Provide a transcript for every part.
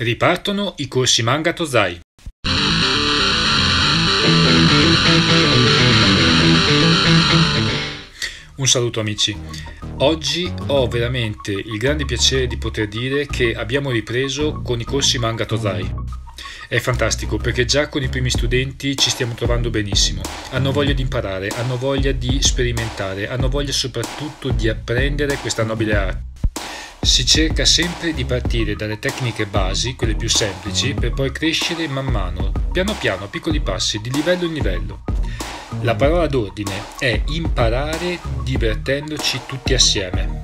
Ripartono i corsi manga Tozai. Un saluto amici, oggi ho veramente il grande piacere di poter dire che abbiamo ripreso con i corsi manga Tozai. È fantastico perché già con i primi studenti ci stiamo trovando benissimo, hanno voglia di imparare, hanno voglia di sperimentare, hanno voglia soprattutto di apprendere questa nobile arte. Si cerca sempre di partire dalle tecniche basi, quelle più semplici, per poi crescere man mano, piano piano, a piccoli passi, di livello in livello. La parola d'ordine è imparare divertendoci tutti assieme.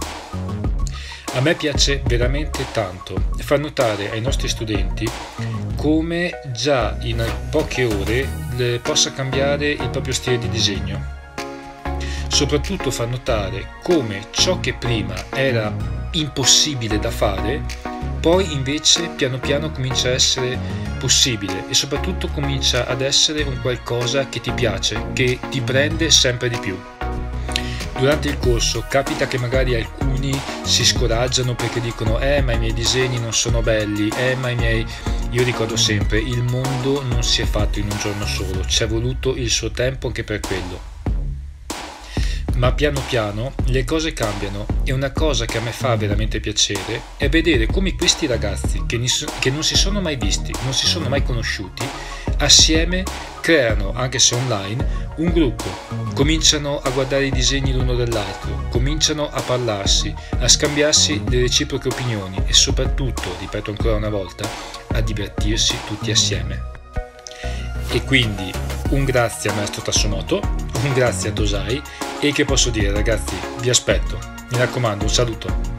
A me piace veramente tanto far notare ai nostri studenti come già in poche ore possa cambiare il proprio stile di disegno. Soprattutto far notare come ciò che prima era impossibile da fare, poi invece piano piano comincia a essere possibile e soprattutto comincia ad essere un qualcosa che ti piace, che ti prende sempre di più. Durante il corso capita che magari alcuni si scoraggiano perché dicono ma i miei disegni non sono belli, ma i miei... Io ricordo sempre, il mondo non si è fatto in un giorno solo, ci è voluto il suo tempo anche per quello. Ma piano piano le cose cambiano e una cosa che a me fa veramente piacere è vedere come questi ragazzi che non si sono mai visti, non si sono mai conosciuti, assieme creano, anche se online, un gruppo. Cominciano a guardare i disegni l'uno dell'altro, cominciano a parlarsi, a scambiarsi le reciproche opinioni e soprattutto, ripeto ancora una volta, a divertirsi tutti assieme. E quindi un grazie a Maestro Tassomoto, un grazie a Tozai. E che posso dire ragazzi, vi aspetto, mi raccomando, un saluto.